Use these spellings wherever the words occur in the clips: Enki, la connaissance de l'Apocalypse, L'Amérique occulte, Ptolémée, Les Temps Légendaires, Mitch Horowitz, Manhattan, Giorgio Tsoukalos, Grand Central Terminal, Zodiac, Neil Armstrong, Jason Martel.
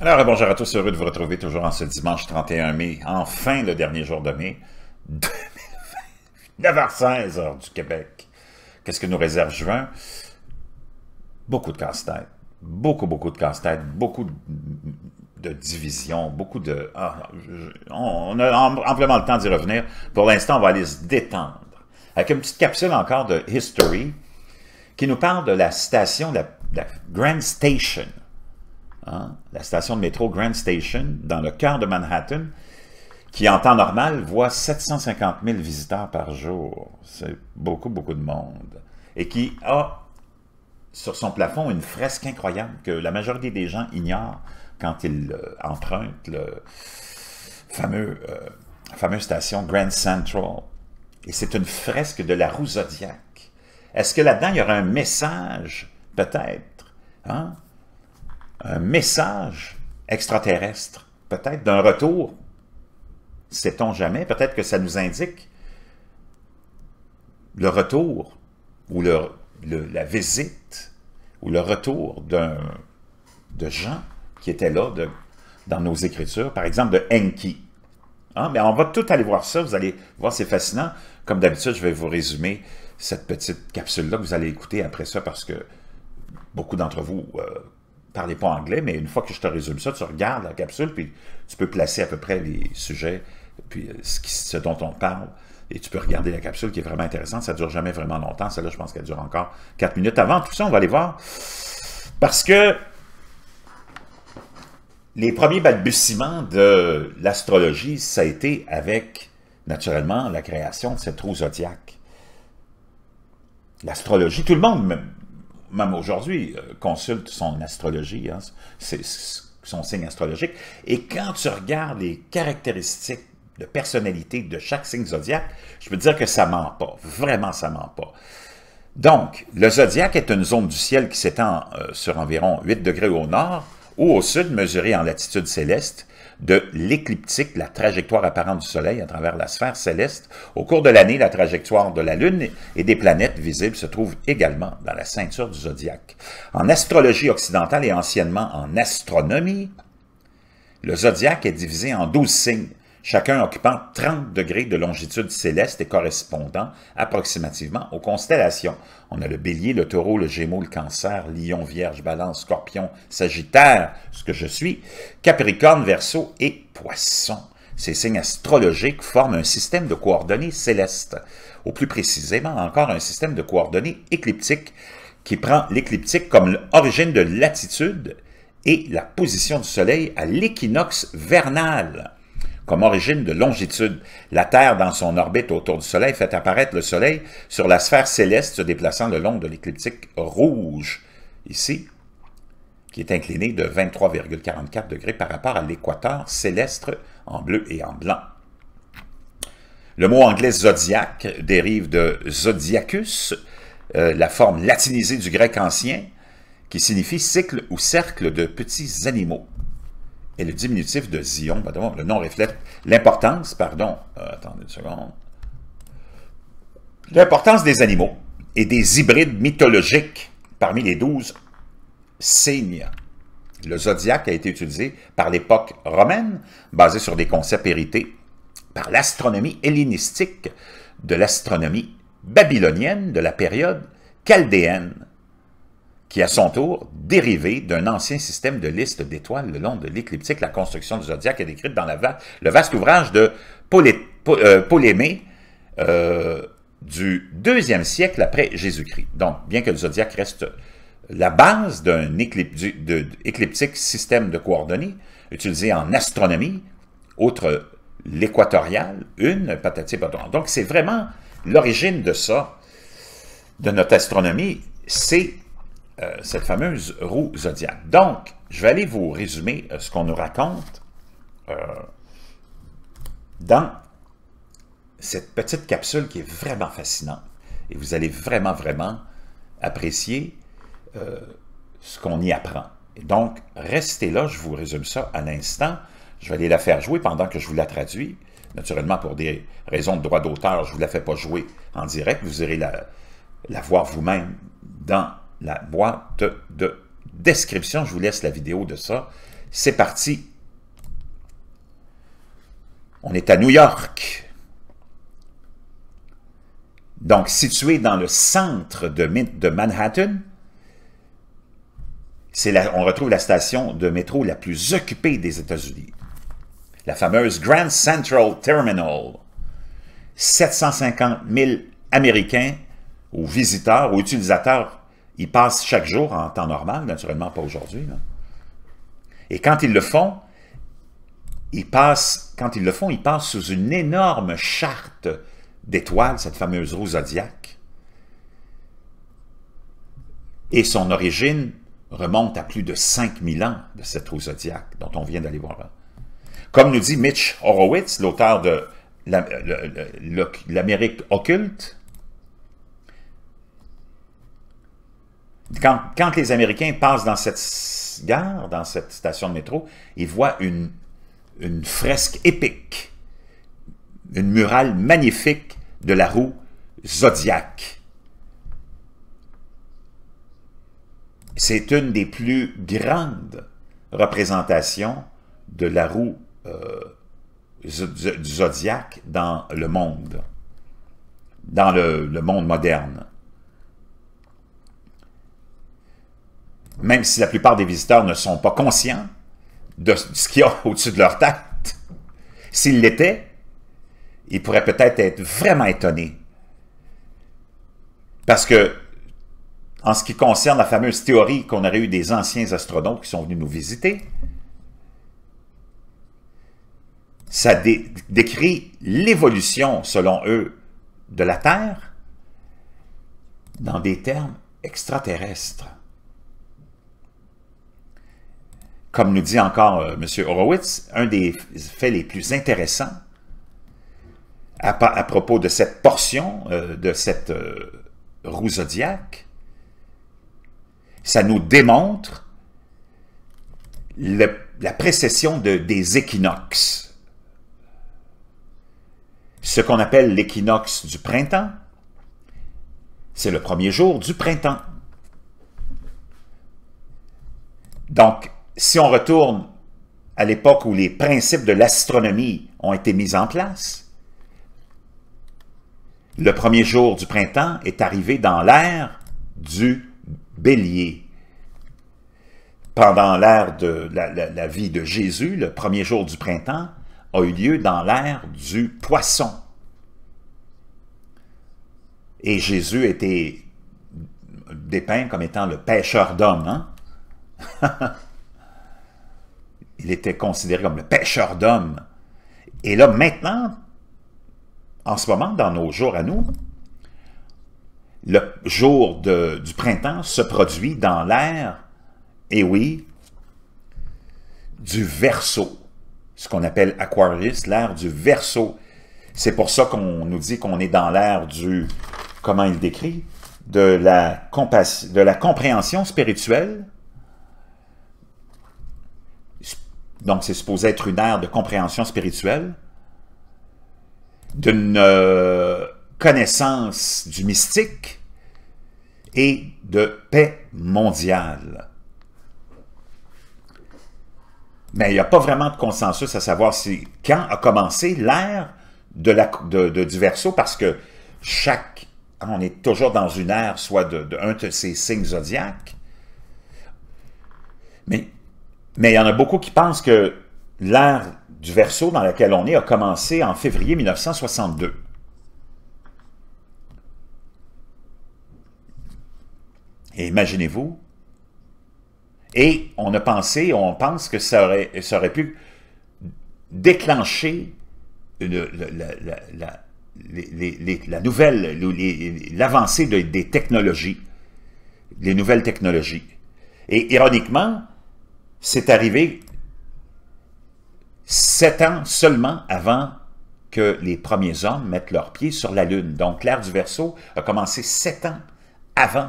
Alors, bonjour à tous, heureux de vous retrouver toujours en ce dimanche 31 mai, enfin le dernier jour de mai, 2020, 9h16 heure du Québec. Qu'est-ce que nous réserve juin? Beaucoup de casse-tête, beaucoup de casse-tête, beaucoup de divisions, beaucoup de... on a amplement le temps d'y revenir. Pour l'instant, on va aller se détendre avec une petite capsule encore de History qui nous parle de la station, la Grand Station. Hein, la station de métro Grand Station, dans le cœur de Manhattan, qui en temps normal voit 750 000 visiteurs par jour. C'est beaucoup de monde. Et qui a sur son plafond une fresque incroyable que la majorité des gens ignorent quand ils empruntent le fameuse station Grand Central. Et c'est une fresque de la roue Zodiac. Est-ce que là-dedans, il y aura un message, peut-être, hein? Un message extraterrestre, peut-être d'un retour, sait-on jamais, peut-être que ça nous indique le retour ou la visite ou le retour de gens qui étaient là dans nos écritures, par exemple de Enki. Hein? Mais on va tout aller voir ça, vous allez voir, c'est fascinant. Comme d'habitude, je vais vous résumer cette petite capsule-là que vous allez écouter après ça parce que beaucoup d'entre vous... parlez pas anglais, mais une fois que je te résume ça, tu regardes la capsule, puis tu peux placer à peu près les sujets, puis ce dont on parle, et tu peux regarder la capsule qui est vraiment intéressante. Ça ne dure jamais vraiment longtemps. Celle-là, je pense qu'elle dure encore 4 minutes. Avant tout ça, on va aller voir, parce que les premiers balbutiements de l'astrologie, ça a été avec, naturellement, la création de cette roue zodiaque. L'astrologie, tout le monde même aujourd'hui, consulte son astrologie, hein, son signe astrologique. Et quand tu regardes les caractéristiques de personnalité de chaque signe zodiaque, je peux te dire que ça ne ment pas. Vraiment, ça ne ment pas. Donc, le zodiaque est une zone du ciel qui s'étend sur environ 8 degrés au nord ou au sud, mesurée en latitude céleste, de l'écliptique, la trajectoire apparente du Soleil à travers la sphère céleste. Au cours de l'année, la trajectoire de la Lune et des planètes visibles se trouve également dans la ceinture du zodiaque. En astrologie occidentale et anciennement en astronomie, le zodiaque est divisé en 12 signes, chacun occupant 30 degrés de longitude céleste et correspondant approximativement aux constellations. On a le Bélier, le Taureau, le Gémeaux, le Cancer, Lion, Vierge, Balance, Scorpion, Sagittaire, ce que je suis, Capricorne, Verseau et Poisson. Ces signes astrologiques forment un système de coordonnées célestes, ou plus précisément encore un système de coordonnées écliptiques, qui prend l'écliptique comme l'origine de l'attitude et la position du Soleil à l'équinoxe vernal. Comme origine de longitude, la Terre dans son orbite autour du Soleil fait apparaître le Soleil sur la sphère céleste se déplaçant le long de l'écliptique rouge, ici, qui est inclinée de 23,44 degrés par rapport à l'équateur céleste en bleu et en blanc. Le mot anglais « zodiaque » dérive de « zodiacus », la forme latinisée du grec ancien, qui signifie « cycle » ou « cercle de petits animaux ». Et le diminutif de Zion, le nom reflète l'importance, attendez une seconde, l'importance des animaux et des hybrides mythologiques parmi les 12 signes. Le zodiaque a été utilisé par l'époque romaine, basé sur des concepts hérités par l'astronomie hellénistique, de l'astronomie babylonienne de la période chaldéenne, qui, à son tour, dérivé d'un ancien système de liste d'étoiles le long de l'écliptique. La construction du zodiaque est décrite dans le vaste ouvrage de Ptolémée du 2e siècle après Jésus-Christ. Donc, bien que le zodiaque reste la base d'un écliptique système de coordonnées utilisé en astronomie, outre l'équatoriale, une, patati patata. Donc, c'est vraiment l'origine de ça, de notre astronomie, c'est... cette fameuse roue zodiaque. Donc, je vais aller vous résumer ce qu'on nous raconte dans cette petite capsule qui est vraiment fascinante. Et vous allez vraiment apprécier ce qu'on y apprend. Et donc, restez là, je vous résume ça à l'instant. Je vais aller la faire jouer pendant que je vous la traduis. Naturellement, pour des raisons de droit d'auteur, je ne vous la fais pas jouer en direct. Vous irez la voir vous-même dans la boîte de description. Je vous laisse la vidéo de ça C'est parti. On est à New York. Donc, situé dans le centre de Manhattan, on retrouve la station de métro la plus occupée des États-Unis. La fameuse Grand Central Terminal. 750 000 Américains ou visiteurs ou utilisateurs y passent chaque jour en temps normal, naturellement pas aujourd'hui. Et quand ils le font, ils passent sous une énorme charte d'étoiles, cette fameuse roue Zodiac. Et son origine remonte à plus de 5000 ans de cette roue Zodiac, dont on vient d'aller voir là. Comme nous dit Mitch Horowitz, l'auteur de L'Amérique occulte, quand les Américains passent dans cette gare, dans cette station de métro, ils voient une fresque épique, une murale magnifique de la roue Zodiac. C'est une des plus grandes représentations de la roue du Zodiac dans le monde, dans le monde moderne. Même si la plupart des visiteurs ne sont pas conscients de ce qu'il y a au-dessus de leur tête, s'ils l'étaient, ils pourraient peut-être être vraiment étonnés. Parce que, en ce qui concerne la fameuse théorie qu'on aurait eue des anciens astronautes qui sont venus nous visiter, ça décrit l'évolution, selon eux, de la Terre dans des termes extraterrestres. Comme nous dit encore M. Horowitz, un des faits les plus intéressants à propos de cette portion, de cette roue Zodiac, ça nous démontre la précession des équinoxes. Ce qu'on appelle l'équinoxe du printemps, c'est le premier jour du printemps. Donc, si on retourne à l'époque où les principes de l'astronomie ont été mis en place, le premier jour du printemps est arrivé dans l'ère du bélier. Pendant l'ère de la vie de Jésus, le premier jour du printemps a eu lieu dans l'ère du poisson. Et Jésus était dépeint comme étant le pêcheur d'hommes. Hein? Il était considéré comme le pêcheur d'hommes. Et là, maintenant, en ce moment, dans nos jours à nous, le jour du printemps se produit dans l'ère, et oui, du Verseau. Ce qu'on appelle Aquarius, l'ère du Verseau. C'est pour ça qu'on nous dit qu'on est dans l'ère du, comment il décrit, de la compréhension spirituelle. Donc, c'est supposé être une ère de compréhension spirituelle, d'une connaissance du mystique et de paix mondiale. Mais il n'y a pas vraiment de consensus à savoir quand a commencé l'ère du Verseau, parce que on est toujours dans une ère, soit d'un de ces signes zodiaques. Mais il y en a beaucoup qui pensent que l'ère du Verseau dans laquelle on est a commencé en février 1962. Et imaginez-vous, et on pense que ça aurait pu déclencher l'avancée des technologies, les nouvelles technologies. Et ironiquement, c'est arrivé 7 ans seulement avant que les premiers hommes mettent leurs pieds sur la Lune. Donc l'ère du Verseau a commencé 7 ans avant.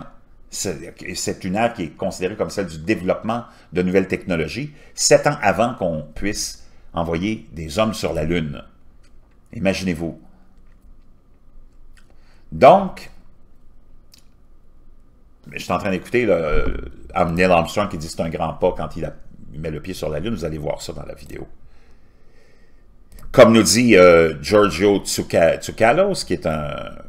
C'est une ère qui est considérée comme celle du développement de nouvelles technologies, 7 ans avant qu'on puisse envoyer des hommes sur la Lune. Imaginez-vous. Donc, je suis en train d'écouter Neil Armstrong qui dit que c'est un grand pas quand il a met le pied sur la Lune, vous allez voir ça dans la vidéo. Comme nous dit Giorgio Tsoukalos, qui est un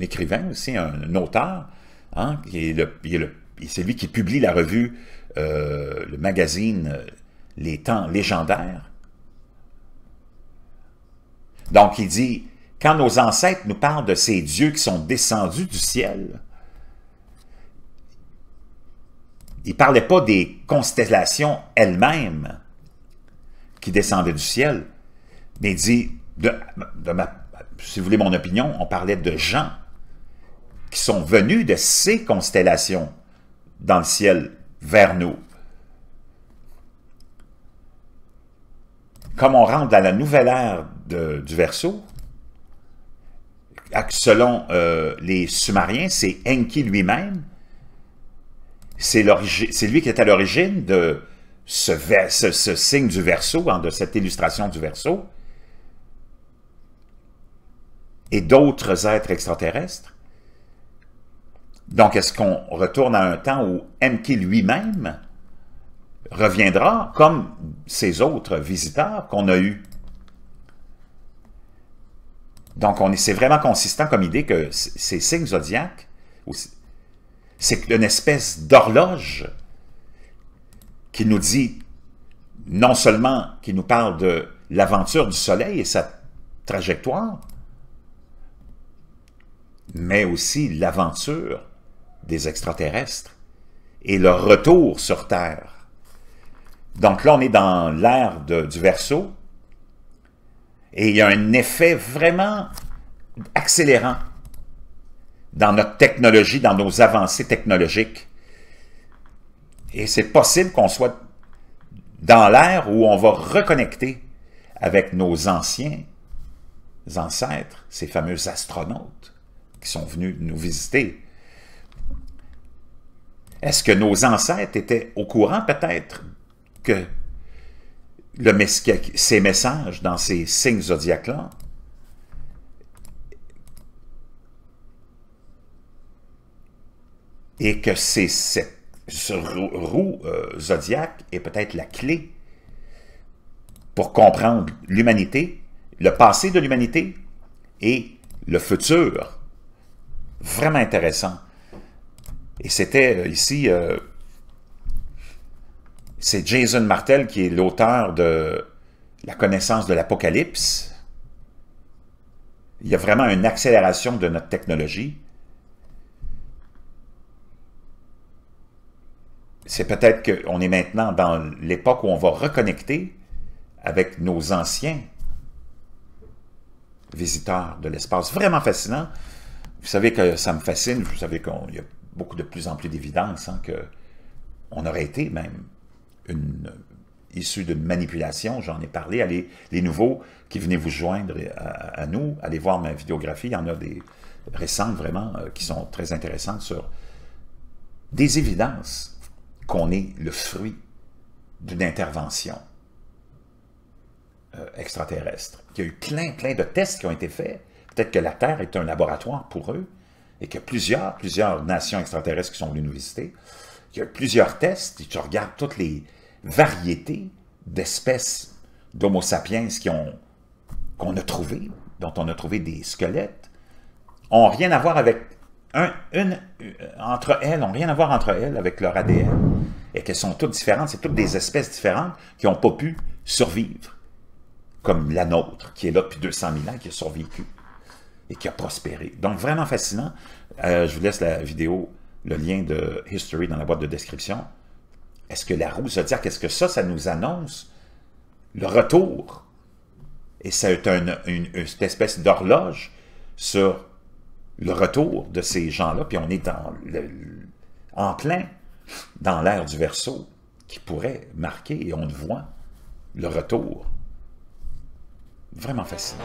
écrivain aussi, un auteur, hein, c'est lui qui publie la revue, le magazine Les Temps Légendaires. Donc il dit, quand nos ancêtres nous parlent de ces dieux qui sont descendus du ciel, ils ne parlaient pas des constellations elles-mêmes qui descendaient du ciel, mais il dit, si vous voulez mon opinion, on parlait de gens qui sont venus de ces constellations dans le ciel vers nous. Comme on rentre dans la nouvelle ère du Verseau, selon les Sumériens, c'est Enki lui-même, c'est lui qui est à l'origine de ce signe du Verseau, hein, de cette illustration du Verseau, et d'autres êtres extraterrestres. Donc, est-ce qu'on retourne à un temps où Enki lui-même reviendra comme ces autres visiteurs qu'on a eus? Donc, c'est vraiment consistant comme idée que ces signes zodiaques, c'est une espèce d'horloge qui nous dit, non seulement qui nous parle de l'aventure du soleil et sa trajectoire, mais aussi l'aventure des extraterrestres et leur retour sur Terre. Donc là, on est dans l'ère du Verseau, et il y a un effet vraiment accélérant dans notre technologie, dans nos avancées technologiques. Et c'est possible qu'on soit dans l'ère où on va reconnecter avec nos anciens ancêtres, ces fameux astronautes qui sont venus nous visiter. Est-ce que nos ancêtres étaient au courant peut-être que ces messages dans ces signes zodiaques-là? Et que ce roue zodiaque est peut-être la clé pour comprendre l'humanité, le passé de l'humanité et le futur. Vraiment intéressant. Et c'était ici... c'est Jason Martel qui est l'auteur de « La connaissance de l'Apocalypse ». Il y a vraiment une accélération de notre technologie. C'est peut-être qu'on est maintenant dans l'époque où on va reconnecter avec nos anciens visiteurs de l'espace. Vraiment fascinant. Vous savez que ça me fascine. Vous savez qu'il y a beaucoup de plus en plus d'évidence, hein, qu'on aurait été même issu d'une manipulation, j'en ai parlé. Allez, les nouveaux qui venaient vous joindre à nous, allez voir ma vidéographie, il y en a des récentes vraiment qui sont très intéressantes sur des évidences qu'on est le fruit d'une intervention extraterrestre. Il y a eu plein de tests qui ont été faits, peut-être que la Terre est un laboratoire pour eux, et qu'il y a plusieurs nations extraterrestres qui sont venues nous visiter. Il y a plusieurs tests, et tu regardes toutes les variétés d'espèces d'homo sapiens qu'on a trouvées, dont on a trouvé des squelettes, n'ont rien à voir avec n'ont rien à voir entre elles avec leur ADN, et qu'elles sont toutes différentes, c'est toutes des espèces différentes qui n'ont pas pu survivre, comme la nôtre, qui est là depuis 200 000 ans, qui a survécu et qui a prospéré. Donc vraiment fascinant. Je vous laisse la vidéo, le lien de History dans la boîte de description. Est-ce que la roue zodiaque, est-ce que ça nous annonce le retour? Et ça est cette espèce d'horloge sur le retour de ces gens-là, puis on est en plein dans l'ère du Verseau qui pourrait marquer, et on voit le retour. Vraiment fascinant.